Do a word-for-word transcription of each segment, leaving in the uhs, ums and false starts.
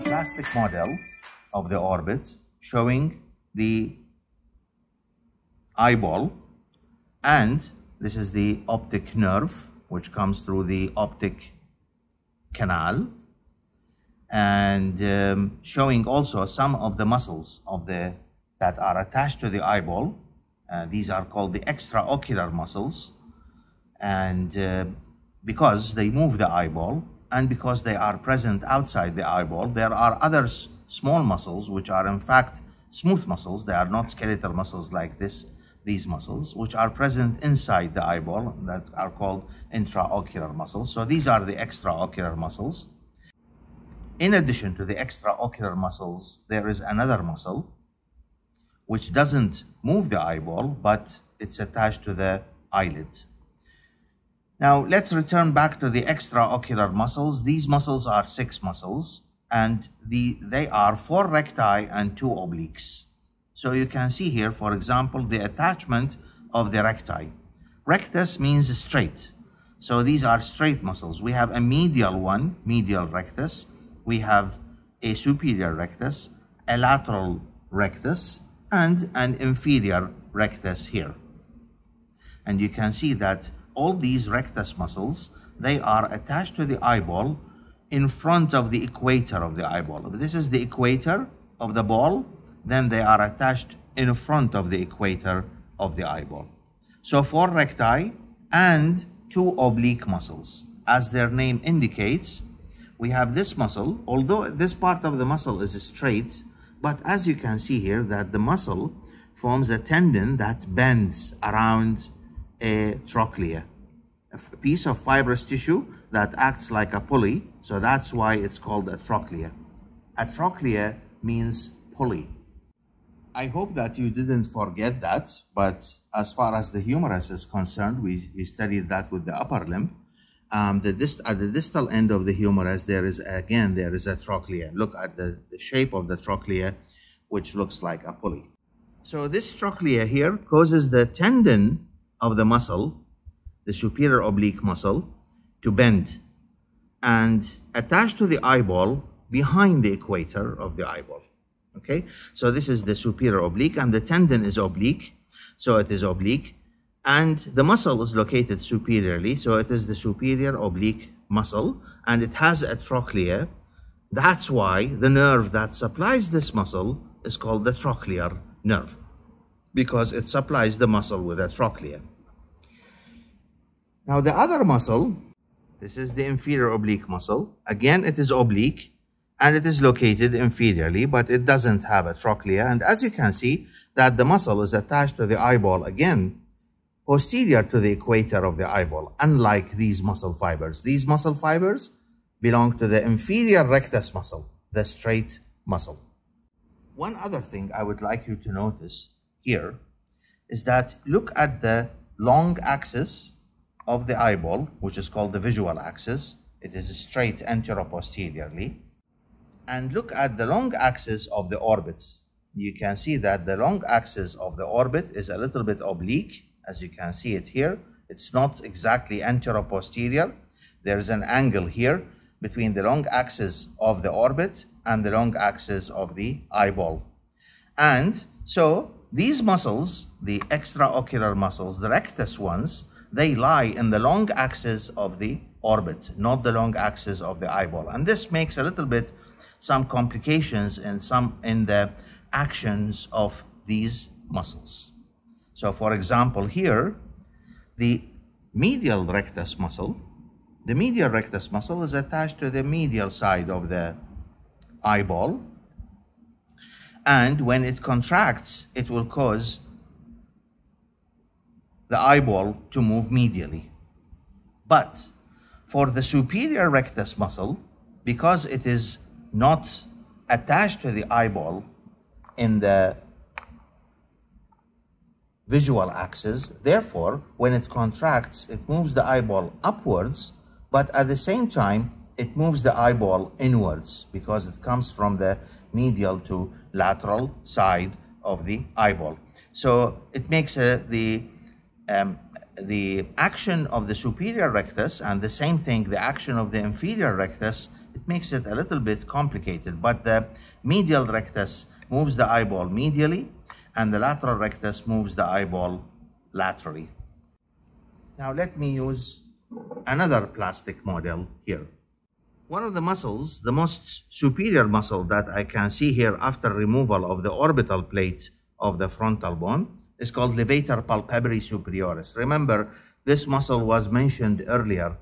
a plastic model of the orbit showing the eyeball, and this is the optic nerve which comes through the optic canal, and um, showing also some of the muscles of the that are attached to the eyeball. Uh, these are called the extraocular muscles, and uh, because they move the eyeball and because they are present outside the eyeball, there are other small muscles which are in fact smooth muscles. They are not skeletal muscles like this. These muscles which are present inside the eyeball that are called intraocular muscles. So these are the extraocular muscles. In addition to the extraocular muscles, there is another muscle which doesn't move the eyeball, but it's attached to the eyelid. Now let's return back to the extraocular muscles. These muscles are six muscles, and the, they are four recti and two obliques. So you can see here, for example, the attachment of the recti. Rectus means straight. So these are straight muscles. We have a medial one, medial rectus. We have a superior rectus, a lateral rectus, and an inferior rectus here. And you can see that all these rectus muscles, they are attached to the eyeball in front of the equator of the eyeball. This is the equator of the ball. Then they are attached in front of the equator of the eyeball. So four recti and two oblique muscles. As their name indicates, we have this muscle, although this part of the muscle is straight, but as you can see here that the muscle forms a tendon that bends around a trochlea, a piece of fibrous tissue that acts like a pulley. So that's why it's called a trochlea. A trochlea means pulley. I hope that you didn't forget that, but as far as the humerus is concerned, we, we studied that with the upper limb. Um, the dist at the distal end of the humerus, there is, again, there is a trochlea. Look at the, the shape of the trochlea, which looks like a pulley. So this trochlea here causes the tendon of the muscle, the superior oblique muscle, to bend and attach to the eyeball behind the equator of the eyeball. Okay, so this is the superior oblique, and the tendon is oblique, so it is oblique, and the muscle is located superiorly, so it is the superior oblique muscle, and it has a trochlea. That's why the nerve that supplies this muscle is called the trochlear nerve, because it supplies the muscle with a trochlea. Now the other muscle, this is the inferior oblique muscle. Again, it is oblique, and it is located inferiorly, but it doesn't have a trochlea. And as you can see, that the muscle is attached to the eyeball, again, posterior to the equator of the eyeball, unlike these muscle fibers. These muscle fibers belong to the inferior rectus muscle, the straight muscle. One other thing I would like you to notice here is that look at the long axis of the eyeball, which is called the visual axis. It is straight anteroposteriorly. And look at the long axis of the orbit. You can see that the long axis of the orbit is a little bit oblique, as you can see it here. It's not exactly anteroposterior. There is an angle here between the long axis of the orbit and the long axis of the eyeball. And so these muscles, the extraocular muscles, the rectus ones, they lie in the long axis of the orbit, not the long axis of the eyeball. And this makes a little bit some complications in some in the actions of these muscles. So for example, here, the medial rectus muscle, the medial rectus muscle is attached to the medial side of the eyeball. And when it contracts, it will cause the eyeball to move medially. But for the superior rectus muscle, because it is not attached to the eyeball in the visual axis, therefore, when it contracts, it moves the eyeball upwards, but at the same time, it moves the eyeball inwards because it comes from the medial to lateral side of the eyeball. So it makes a, the, um, the action of the superior rectus, and the same thing, the action of the inferior rectus, It makes it a little bit complicated, but the medial rectus moves the eyeball medially, and the lateral rectus moves the eyeball laterally. Now let me use another plastic model here. One of the muscles, the most superior muscle that I can see here after removal of the orbital plate of the frontal bone, is called levator palpebrae superioris. Remember, this muscle was mentioned earlier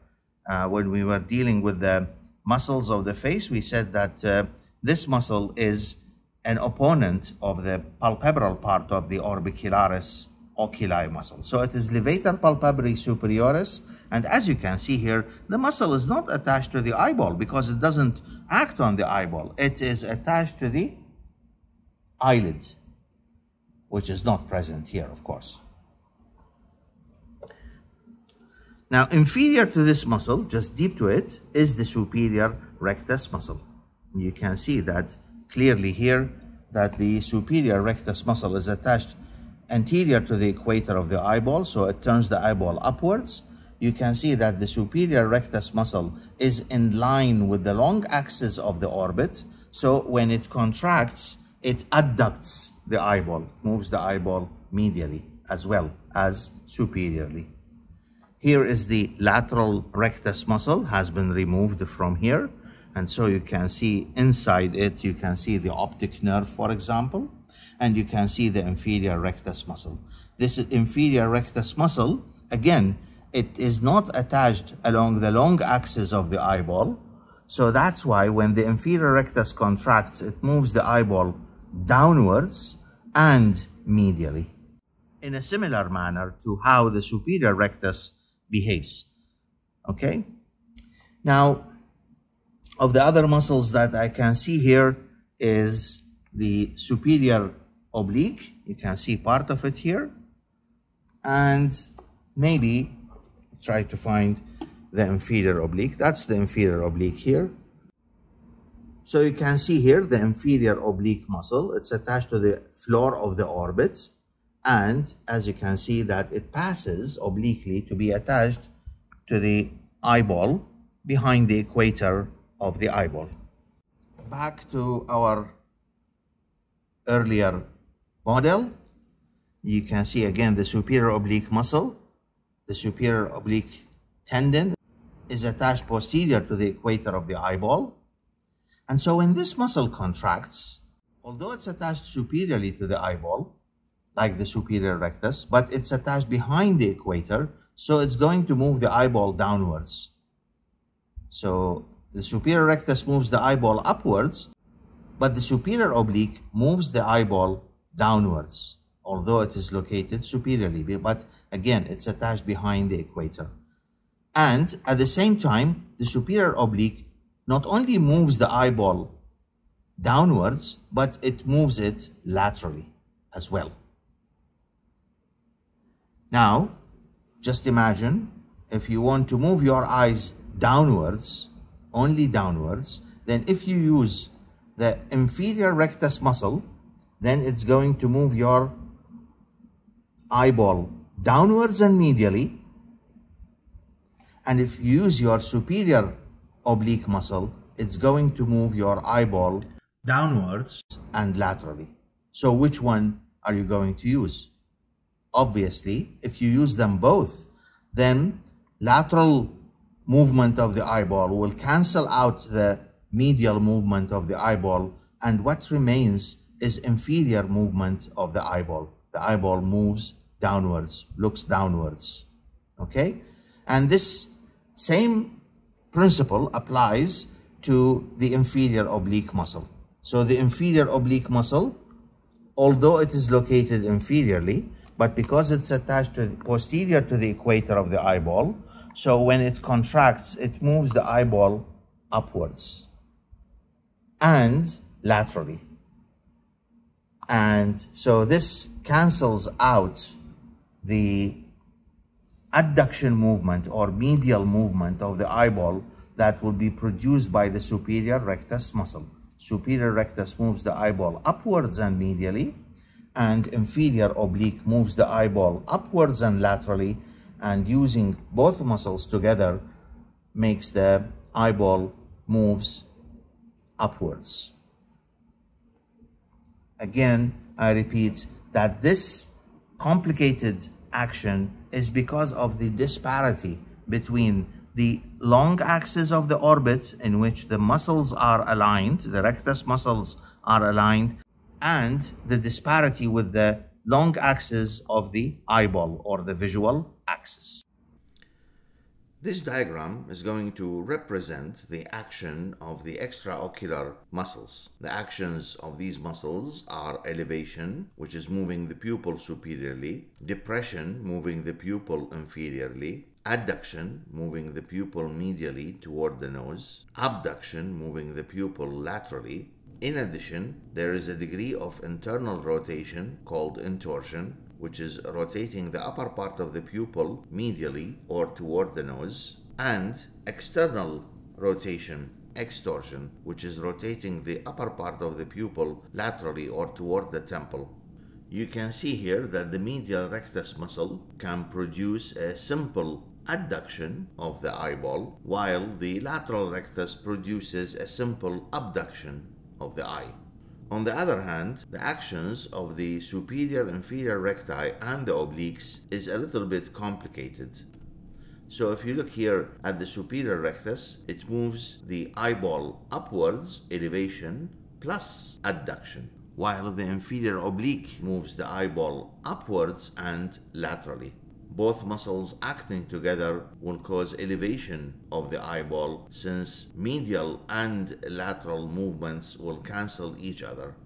uh, when we were dealing with the muscles of the face. We said that uh, this muscle is an opponent of the palpebral part of the orbicularis oculi muscle. So it is levator palpebrae superioris, and as you can see here, the muscle is not attached to the eyeball because it doesn't act on the eyeball. It is attached to the eyelid, which is not present here, of course. Now, inferior to this muscle, just deep to it, is the superior rectus muscle. You can see that clearly here, that the superior rectus muscle is attached anterior to the equator of the eyeball, so it turns the eyeball upwards. You can see that the superior rectus muscle is in line with the long axis of the orbit, so when it contracts, it adducts the eyeball, moves the eyeball medially as well as superiorly. Here is the lateral rectus muscle, has been removed from here, and so you can see inside it, you can see the optic nerve, for example, and you can see the inferior rectus muscle. This inferior rectus muscle, again, it is not attached along the long axis of the eyeball, so that's why when the inferior rectus contracts, it moves the eyeball downwards and medially, in a similar manner to how the superior rectus behaves. Okay? Now, of the other muscles that I can see here is the superior oblique. You can see part of it here. And maybe try to find the inferior oblique. That's the inferior oblique here. So you can see here the inferior oblique muscle. It's attached to the floor of the orbit. And as you can see that it passes obliquely to be attached to the eyeball behind the equator of the eyeball. Back to our earlier model, you can see again the superior oblique muscle. The superior oblique tendon is attached posterior to the equator of the eyeball. And so when this muscle contracts, although it's attached superiorly to the eyeball, like the superior rectus, but it's attached behind the equator, so it's going to move the eyeball downwards. So the superior rectus moves the eyeball upwards, but the superior oblique moves the eyeball downwards, although it is located superiorly, but again, it's attached behind the equator. And at the same time, the superior oblique not only moves the eyeball downwards, but it moves it laterally as well. Now, just imagine if you want to move your eyes downwards, only downwards, then if you use the inferior rectus muscle, then it's going to move your eyeball downwards and medially. And if you use your superior oblique muscle, it's going to move your eyeball downwards and laterally. So which one are you going to use? Obviously, if you use them both, then lateral movement of the eyeball will cancel out the medial movement of the eyeball, and what remains is inferior movement of the eyeball. The eyeball moves downwards, looks downwards, okay? And this same principle applies to the inferior oblique muscle. So the inferior oblique muscle, although it is located inferiorly, but because it's attached to posterior to the equator of the eyeball, so when it contracts, it moves the eyeball upwards and laterally. And so this cancels out the adduction movement or medial movement of the eyeball that will be produced by the superior rectus muscle. Superior rectus moves the eyeball upwards and medially, and inferior oblique moves the eyeball upwards and laterally, and using both muscles together makes the eyeball moves upwards. Again, I repeat that this complicated action is because of the disparity between the long axis of the orbit, in which the muscles are aligned, the rectus muscles are aligned, and the disparity with the long axis of the eyeball or the visual axis. This diagram is going to represent the action of the extraocular muscles. The actions of these muscles are elevation, which is moving the pupil superiorly, depression, moving the pupil inferiorly, adduction, moving the pupil medially toward the nose, abduction, moving the pupil laterally. In addition, there is a degree of internal rotation called intorsion, which is rotating the upper part of the pupil medially or toward the nose, and external rotation, extorsion, which is rotating the upper part of the pupil laterally or toward the temple. You can see here that the medial rectus muscle can produce a simple adduction of the eyeball, while the lateral rectus produces a simple abduction of the eye. On the other hand, the actions of the superior inferior recti and the obliques is a little bit complicated. So if you look here at the superior rectus, it moves the eyeball upwards, elevation plus adduction, while the inferior oblique moves the eyeball upwards and laterally. Both muscles acting together will cause elevation of the eyeball, since medial and lateral movements will cancel each other.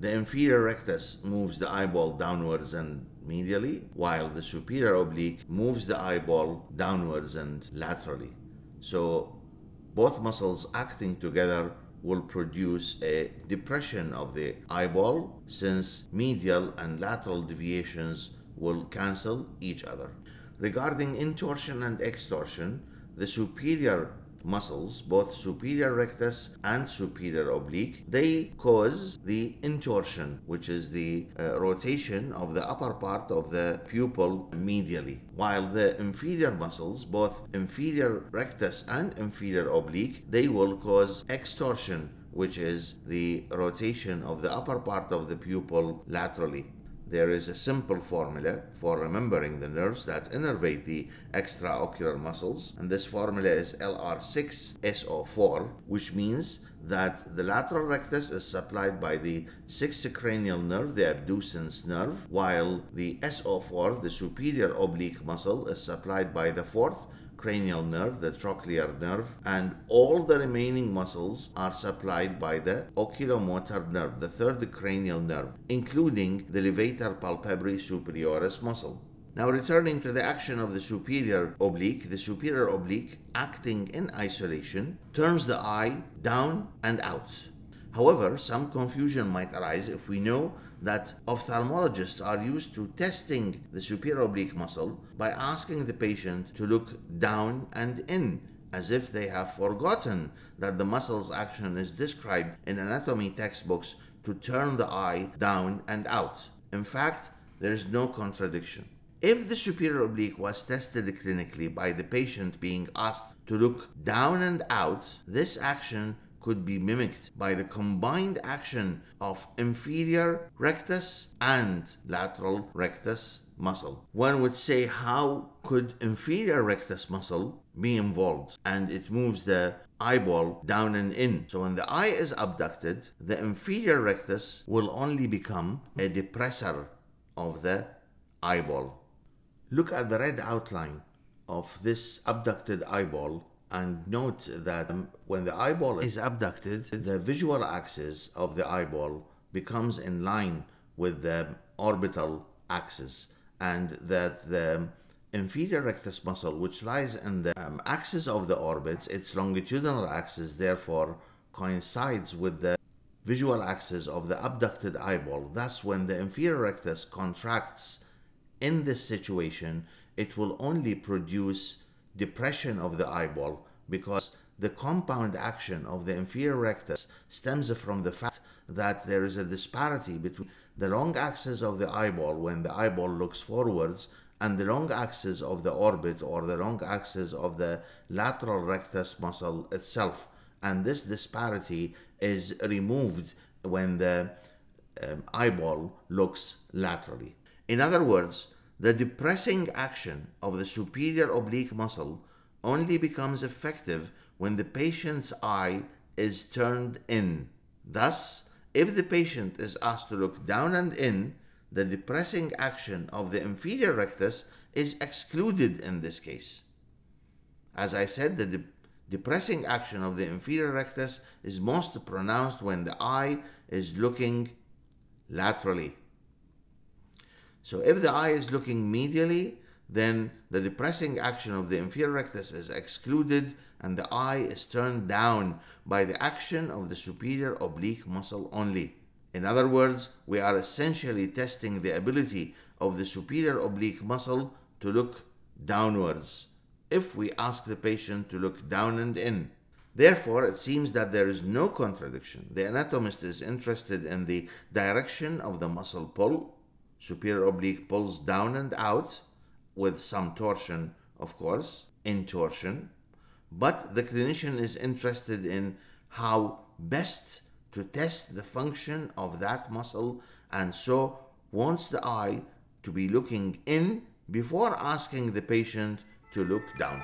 The inferior rectus moves the eyeball downwards and medially, while the superior oblique moves the eyeball downwards and laterally. So both muscles acting together will produce a depression of the eyeball, since medial and lateral deviations will cancel each other. Regarding intorsion and extorsion, the superior muscles, both superior rectus and superior oblique, they cause the intorsion, which is the uh, rotation of the upper part of the pupil medially, while the inferior muscles, both inferior rectus and inferior oblique, they will cause extorsion, which is the rotation of the upper part of the pupil laterally. There is a simple formula for remembering the nerves that innervate the extraocular muscles, and this formula is L R six S O four, which means that the lateral rectus is supplied by the sixth cranial nerve, the abducens nerve, while the S O four, the superior oblique muscle, is supplied by the fourth cranial nerve, the trochlear nerve, and all the remaining muscles are supplied by the oculomotor nerve, the third cranial nerve, including the levator palpebrae superioris muscle. Now, returning to the action of the superior oblique, the superior oblique, acting in isolation, turns the eye down and out. However, some confusion might arise if we know that ophthalmologists are used to testing the superior oblique muscle by asking the patient to look down and in, as if they have forgotten that the muscle's action is described in anatomy textbooks to turn the eye down and out. In fact, there is no contradiction. If the superior oblique was tested clinically by the patient being asked to look down and out, this action could be mimicked by the combined action of inferior rectus and lateral rectus muscle. One would say, how could inferior rectus muscle be involved? And it moves the eyeball down and in. So when the eye is abducted, the inferior rectus will only become a depressor of the eyeball. Look at the red outline of this abducted eyeball and note that when the eyeball is abducted, the visual axis of the eyeball becomes in line with the orbital axis, and that the inferior rectus muscle, which lies in the um, axis of the orbits, its longitudinal axis therefore coincides with the visual axis of the abducted eyeball. Thus, when the inferior rectus contracts in this situation, it will only produce depression of the eyeball, because the compound action of the inferior rectus stems from the fact that there is a disparity between the long axis of the eyeball when the eyeball looks forwards and the long axis of the orbit or the long axis of the lateral rectus muscle itself, and this disparity is removed when the um, eyeball looks laterally. In other words, the depressing action of the superior oblique muscle only becomes effective when the patient's eye is turned in. Thus, if the patient is asked to look down and in, the depressing action of the inferior rectus is excluded in this case. As I said, the de depressing action of the inferior rectus is most pronounced when the eye is looking laterally. So if the eye is looking medially, then the depressing action of the inferior rectus is excluded and the eye is turned down by the action of the superior oblique muscle only. In other words, we are essentially testing the ability of the superior oblique muscle to look downwards if we ask the patient to look down and in. Therefore, it seems that there is no contradiction. The anatomist is interested in the direction of the muscle pull. Superior oblique pulls down and out, with some torsion, of course, intorsion, but the clinician is interested in how best to test the function of that muscle, and so wants the eye to be looking in before asking the patient to look down.